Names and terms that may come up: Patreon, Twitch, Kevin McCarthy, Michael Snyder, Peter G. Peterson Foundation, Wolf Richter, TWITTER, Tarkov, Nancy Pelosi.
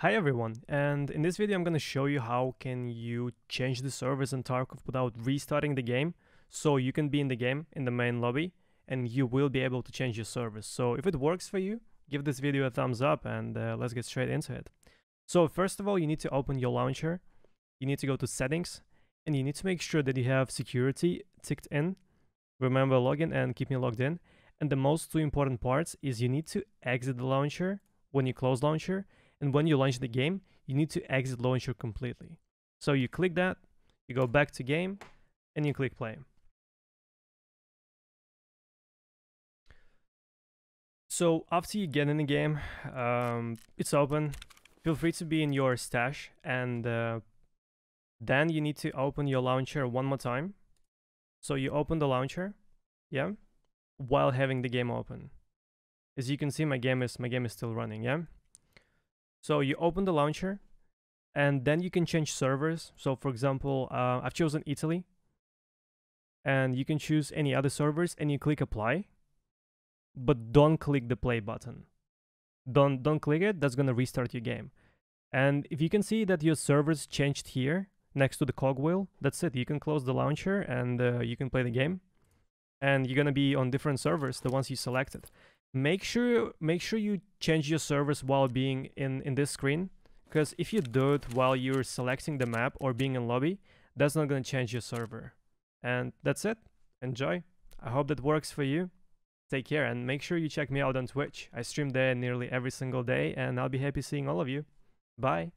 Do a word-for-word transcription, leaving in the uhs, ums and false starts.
Hi everyone, and in this video I'm going to show you how can you change the servers in Tarkov without restarting the game. So you can be in the game, in the main lobby, and you will be able to change your servers. So if it works for you, give this video a thumbs up and uh, let's get straight into it. So first of all, you need to open your launcher, you need to go to settings, and you need to make sure that you have security ticked in. Remember, login and keep me logged in. And the most two important parts is you need to exit the launcher when you close launcher. And when you launch the game, you need to exit launcher completely. So you click that, you go back to game, and you click play. So after you get in the game, um, it's open. Feel free to be in your stash, and uh, then you need to open your launcher one more time. So you open the launcher, yeah, while having the game open. As you can see, my game is my game is still running, yeah. So you open the launcher, and then you can change servers. So for example, uh, I've chosen Italy, and you can choose any other servers, and you click apply, but don't click the play button. Don't don't click it. That's gonna restart your game. And if you can see that your servers changed here next to the cogwheel, that's it. You can close the launcher and uh, you can play the game, and you're gonna be on different servers, the ones you selected. Make sure make sure you change your servers while being in, in this screen, because if you do it while you're selecting the map or being in lobby, that's not going to change your server. And that's it. Enjoy. I hope that works for you. Take care, and make sure you check me out on Twitch. I stream there nearly every single day, and I'll be happy seeing all of you. Bye.